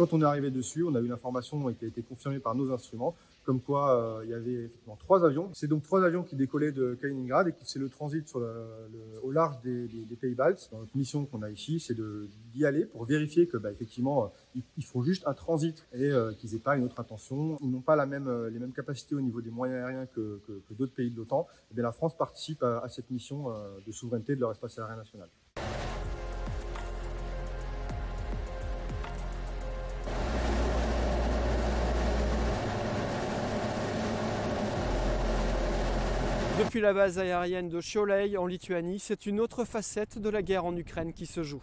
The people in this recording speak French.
Quand on est arrivé dessus, on a eu l'information qui a été confirmée par nos instruments, comme quoi il y avait effectivement 3 avions. C'est donc 3 avions qui décollaient de Kaliningrad et qui faisaient le transit sur au large des Pays-Baltes. Notre mission qu'on a ici, c'est d'y aller pour vérifier que, effectivement, ils font juste un transit et qu'ils n'aient pas une autre attention. Ils n'ont pas les mêmes capacités au niveau des moyens aériens que d'autres pays de l'OTAN. Eh bien, la France participe à cette mission de souveraineté de leur espace aérien national. Depuis la base aérienne de Šiauliai en Lituanie, c'est une autre facette de la guerre en Ukraine qui se joue.